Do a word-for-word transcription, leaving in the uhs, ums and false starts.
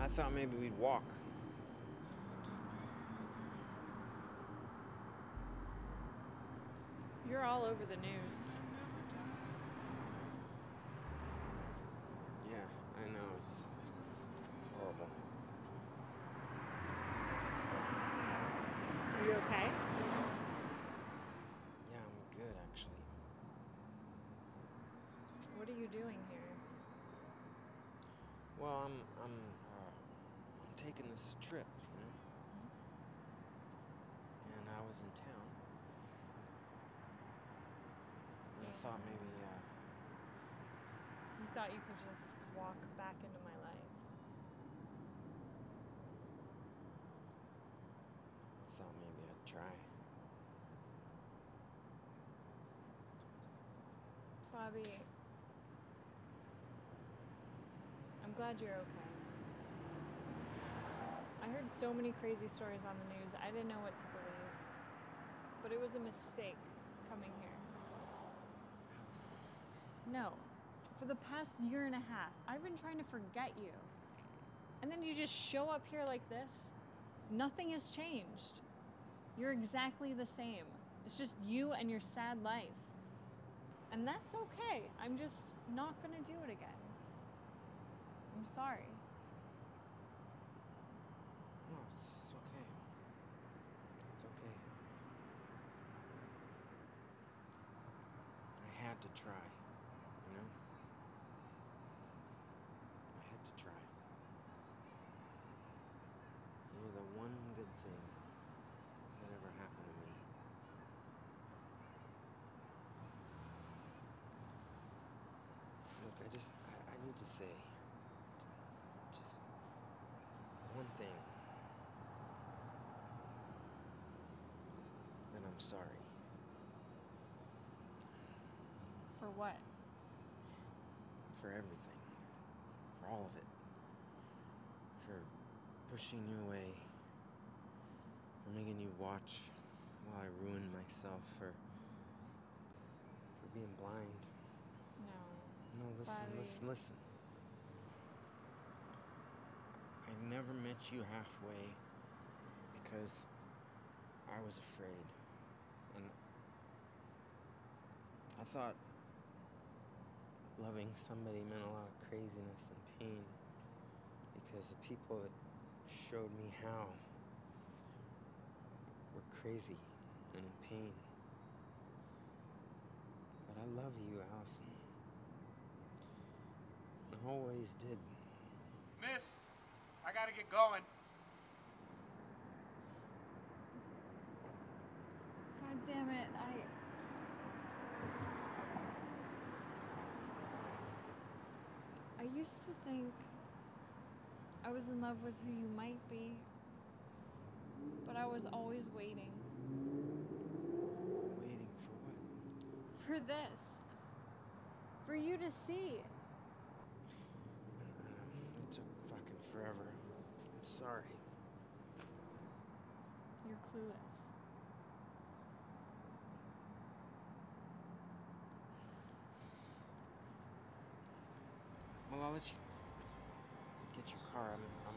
I thought maybe we'd walk. You're all over the news. Yeah, I know. It's, it's horrible. Are you okay? Yeah, I'm good, actually. What are you doing here? Well, I'm, I'm, uh, I'm taking this trip, you know? Mm-hmm. And I was in town. And I thought maybe, uh... You thought you could just walk back into my life? I thought maybe I'd try. Bobby... I'm glad you're okay. I heard so many crazy stories on the news, I didn't know what to believe. But it was a mistake coming here. No. For the past year and a half, I've been trying to forget you. And then you just show up here like this. Nothing has changed. You're exactly the same. It's just you and your sad life. And that's okay. I'm just not gonna do it again. I'm sorry. No, it's, it's okay. It's okay. I had to try, you know? I had to try. You're the one good thing that ever happened to me. Look, I just, I, I need to say, just one thing, and I'm sorry. For what? For everything. For all of it. For pushing you away. For making you watch while I ruined myself. For, for being blind. No. No, listen, Bobby. listen, listen. I never met you halfway because I was afraid, and I thought loving somebody meant a lot of craziness and pain, because the people that showed me how were crazy and in pain. But I love you, Allison. I always did. Miss! I gotta get going. God damn it, I... I used to think I was in love with who you might be, but I was always waiting. Waiting for what? For this. For you to see. It took fucking forever. I'm sorry. You're clueless. Well, I'll let you get your car. I mean,